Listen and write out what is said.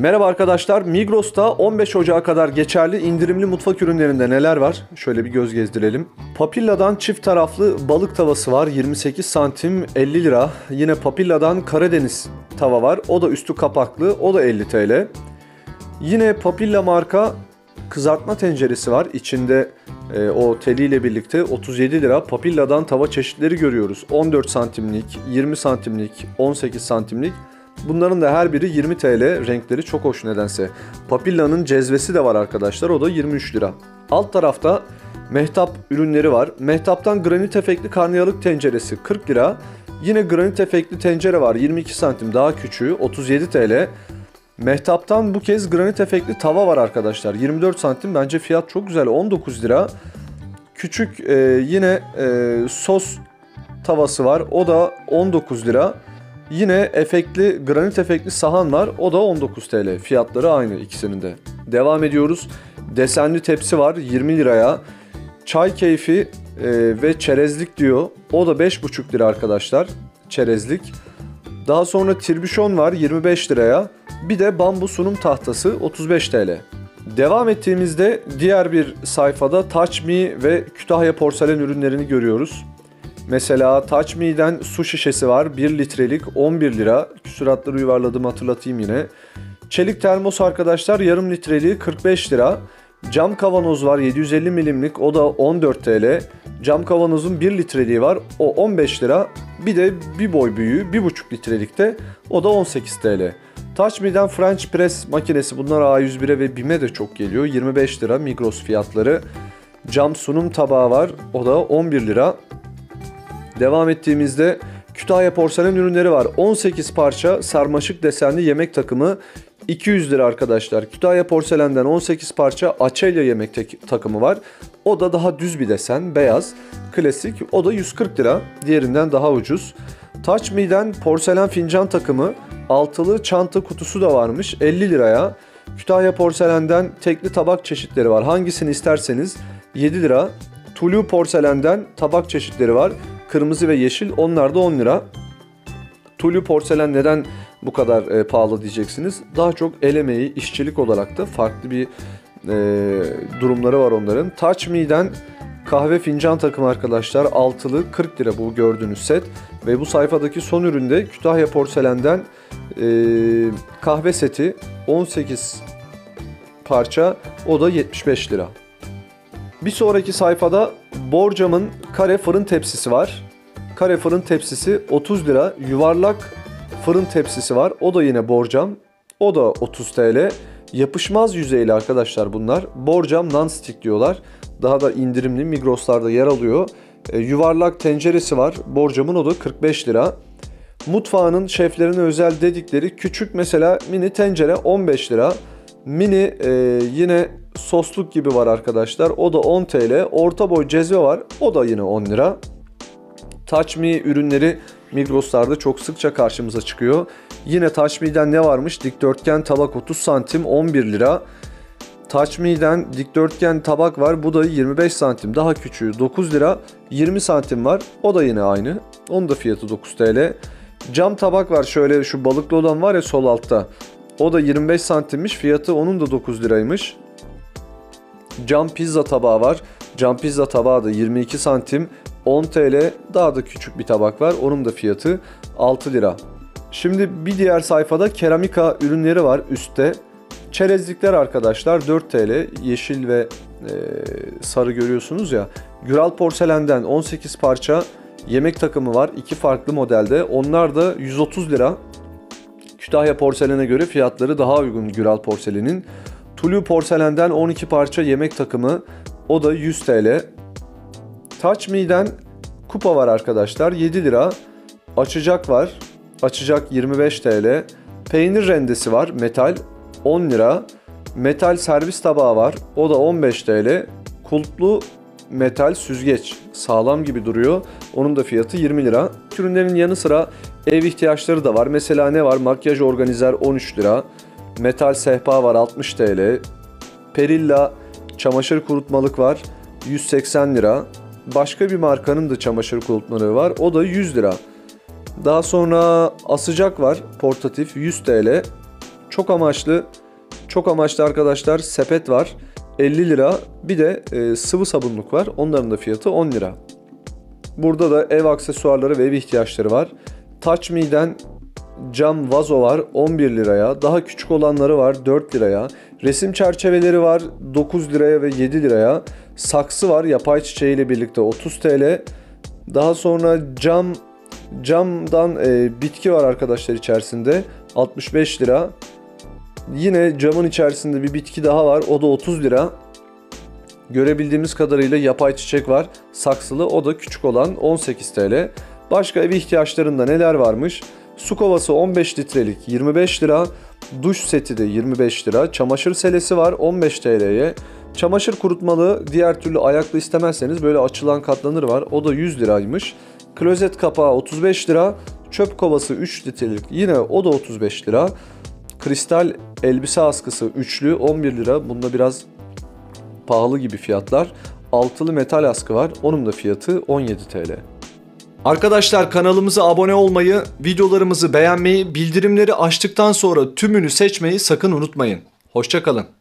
Merhaba arkadaşlar, Migros'ta 15 Ocağı kadar geçerli indirimli mutfak ürünlerinde neler var? Şöyle bir göz gezdirelim. Papilla'dan çift taraflı balık tavası var, 28 santim 50 lira. Yine Papilla'dan Karadeniz tava var, o da üstü kapaklı, o da 50 TL. Yine Papilla marka kızartma tenceresi var, içinde o teliyle birlikte 37 lira. Papilla'dan tava çeşitleri görüyoruz, 14 santimlik, 20 santimlik, 18 santimlik. Bunların da her biri 20 TL. Renkleri çok hoş nedense. Papilla'nın cezvesi de var arkadaşlar. O da 23 lira. Alt tarafta Mehtap ürünleri var. Mehtap'tan granit efektli karnıyalık tenceresi 40 lira. Yine granit efektli tencere var. 22 santim daha küçüğü 37 TL. Mehtap'tan bu kez granit efektli tava var arkadaşlar. 24 santim bence fiyat çok güzel. 19 lira. Küçük yine sos tavası var. O da 19 lira. Yine efektli, granit efektli sahan var. O da 19 TL. Fiyatları aynı ikisinin de. Devam ediyoruz. Desenli tepsi var 20 liraya. Çay keyfi ve çerezlik diyor. O da 5,5 lira arkadaşlar. Çerezlik. Daha sonra tirbüşon var 25 liraya. Bir de bambu sunum tahtası 35 TL. Devam ettiğimizde diğer bir sayfada Touch Me ve Kütahya Porselen ürünlerini görüyoruz. Mesela Touch Me'den su şişesi var. 1 litrelik 11 lira. Küsuratları yuvarladığımı hatırlatayım yine. Çelik termos arkadaşlar yarım litreliği 45 lira. Cam kavanoz var 750 milimlik. O da 14 TL. Cam kavanozun 1 litreliği var. O 15 lira. Bir de bir boy büyüğü 1,5 litrelikte. O da 18 TL. Touch Me'den French Press makinesi. Bunlar A101'e ve BIM'e de çok geliyor. 25 lira Migros fiyatları. Cam sunum tabağı var. O da 11 lira. Devam ettiğimizde Kütahya Porselen ürünleri var. 18 parça sarmaşık desenli yemek takımı 200 lira arkadaşlar. Kütahya Porselen'den 18 parça açelya yemek takımı var. O da daha düz bir desen, beyaz, klasik. O da 140 lira. Diğerinden daha ucuz. Touch Me'den porselen fincan takımı, altılı çanta kutusu da varmış 50 liraya. Kütahya Porselen'den tekli tabak çeşitleri var. Hangisini isterseniz 7 lira. Tulu Porselen'den tabak çeşitleri var. Kırmızı ve yeşil, onlar da 10 lira. Tulu porselen neden bu kadar pahalı diyeceksiniz. Daha çok el emeği, işçilik olarak da farklı bir durumları var onların. Touch Me'den kahve fincan takımı arkadaşlar. Altılı 40 lira bu gördüğünüz set. Ve bu sayfadaki son üründe Kütahya Porselen'den kahve seti 18 parça, o da 75 lira. Bir sonraki sayfada Borcam'ın kare fırın tepsisi var. Kare fırın tepsisi 30 lira. Yuvarlak fırın tepsisi var. O da yine Borcam. O da 30 TL. Yapışmaz yüzeyli arkadaşlar bunlar. Borcam non-stick diyorlar. Daha da indirimli, Migros'larda yer alıyor. Yuvarlak tenceresi var. Borcam'ın o da 45 lira. Mutfağının şeflerine özel dedikleri küçük mesela mini tencere 15 lira. Mini yine sosluk gibi var arkadaşlar. O da 10 TL. Orta boy cezve var. O da yine 10 lira. Touch Me ürünleri Migros'larda çok sıkça karşımıza çıkıyor. Yine Touch Me'den ne varmış? Dikdörtgen tabak 30 santim 11 lira. Touch Me'den dikdörtgen tabak var. Bu da 25 santim. Daha küçüğü 9 lira. 20 santim var. O da yine aynı. Onun da fiyatı 9 TL. Cam tabak var. Şöyle şu balıklı olan var ya sol altta. O da 25 santimmiş. Fiyatı onun da 9 liraymış. Cam pizza tabağı var. Cam pizza tabağı da 22 santim 10 TL. Daha da küçük bir tabak var. Onun da fiyatı 6 lira. Şimdi bir diğer sayfada keramika ürünleri var üstte. Çerezlikler arkadaşlar 4 TL. Yeşil ve sarı görüyorsunuz ya. Güral Porselen'den 18 parça yemek takımı var. 2 farklı modelde. Onlar da 130 lira. Kütahya Porselen'e göre fiyatları daha uygun Güral Porselen'in. Tulu Porselen'den 12 parça yemek takımı, o da 100 TL. Touch Me'den kupa var arkadaşlar 7 lira. Açacak var. Açacak 25 TL. Peynir rendesi var metal 10 lira. Metal servis tabağı var. O da 15 TL. Kulplu metal süzgeç sağlam gibi duruyor. Onun da fiyatı 20 lira. Ürünlerin yanı sıra ev ihtiyaçları da var. Mesela ne var? Makyaj organizer 13 lira. Metal sehpa var 60 TL. Perilla çamaşır kurutmalık var 180 lira. Başka bir markanın da çamaşır kurutmalığı var. O da 100 lira. Daha sonra asacak var portatif 100 TL. Çok amaçlı arkadaşlar sepet var. 50 lira. Bir de sıvı sabunluk var. Onların da fiyatı 10 lira. Burada da ev aksesuarları ve ev ihtiyaçları var. Touch Me'den cam vazo var 11 liraya. Daha küçük olanları var 4 liraya. Resim çerçeveleri var 9 liraya ve 7 liraya. Saksı var yapay çiçeğiyle birlikte 30 TL. Daha sonra camdan bitki var arkadaşlar içerisinde 65 lira. Yine camın içerisinde bir bitki daha var, o da 30 lira. Görebildiğimiz kadarıyla yapay çiçek var saksılı, o da küçük olan 18 TL. Başka ev ihtiyaçlarında neler varmış? Su kovası 15 litrelik 25 lira. Duş seti de 25 lira. Çamaşır selesi var 15 TL'ye. Çamaşır kurutmalı, diğer türlü ayaklı istemezseniz böyle açılan katlanır var. O da 100 liraymış. Klozet kapağı 35 lira. Çöp kovası 3 litrelik yine o da 35 lira. Kristal elbise askısı üçlü 11 lira. Bunda biraz pahalı gibi fiyatlar. Altılı metal askı var. Onun da fiyatı 17 TL. Arkadaşlar kanalımıza abone olmayı, videolarımızı beğenmeyi, bildirimleri açtıktan sonra tümünü seçmeyi sakın unutmayın. Hoşça kalın.